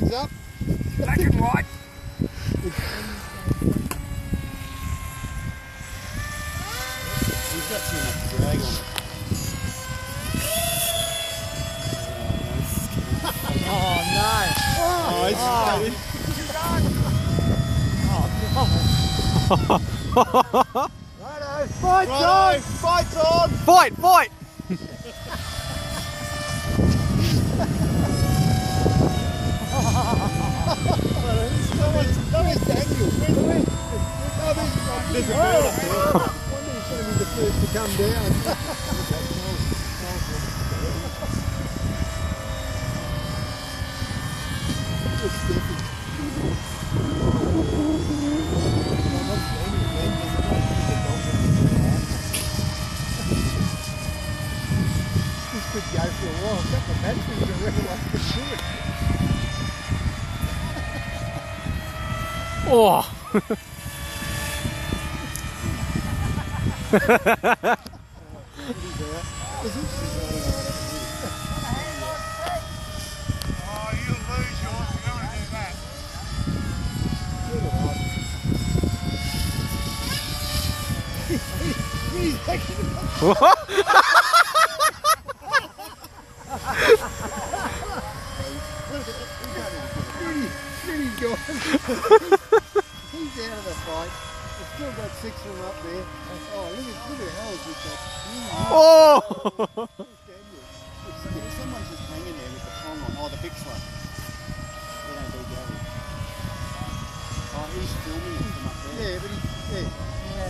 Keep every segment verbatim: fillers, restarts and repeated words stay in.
things up. Black and white. He's got too much drag on it. Oh no! Oh, it's oh. Oh no! Righto! Fight, Righto. Fight, Tom! Fight, fight! To come down. This could go for a while. I've got the batteries around like this. Oh! This is oh, you'll lose yours, you don't want to do that. He's out of the fight. It's still got six of them up there. Oh, look at, look at how it's with that. Oh! Someone's just hanging there with the prong on. Oh, the big one. They don't do gallery. Oh, he's filming them up there. Yeah, but he's there. Yeah.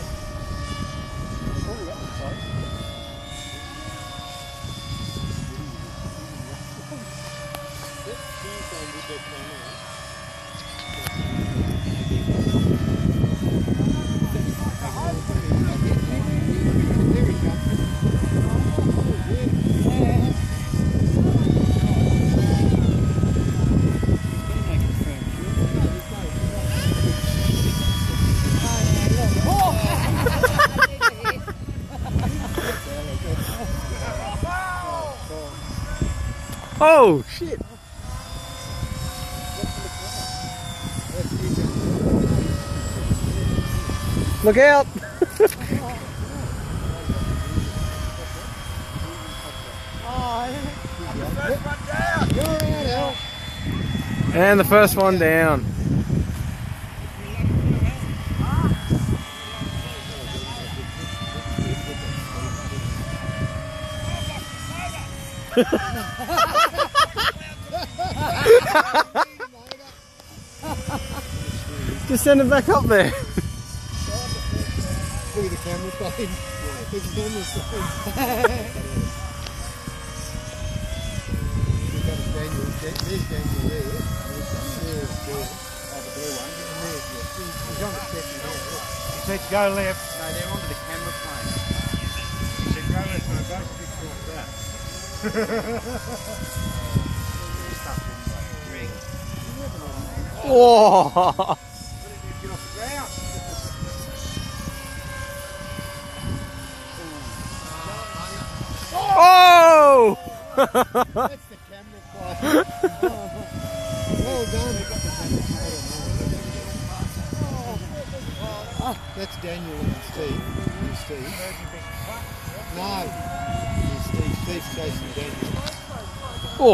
He's probably up the side. That's Tuesday with their camera. Oh shit! Look out! And the first one down. Just send it back up there. Look at the camera thing. The camera thing. You said go left. No, they're onto the camera plane. You said go left, and I don't think you're that. Stuff in the ring. Whoa! What did you get off the ground? Oh! That's the camera fire. Well done. Oh, that's Daniel and Steve. And Steve. No. Oh!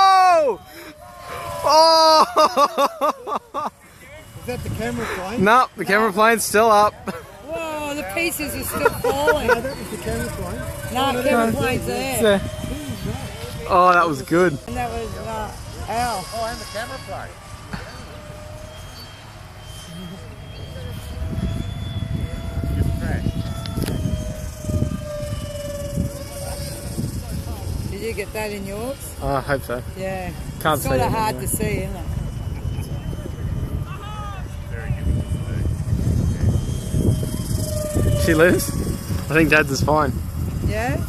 Oh! Oh! Is that the camera plane? No, the camera plane's still up. Whoa, the pieces are still falling. Is the camera plane? No, the camera plane's there. Oh, that was good. And that was. Uh, Ow. Oh, and the camera fly. Did you get that in yours? Oh, I hope so. Yeah. Can't it's see sort of it hard anyway. To see, isn't it? She lives? I think Dad's is fine. Yeah?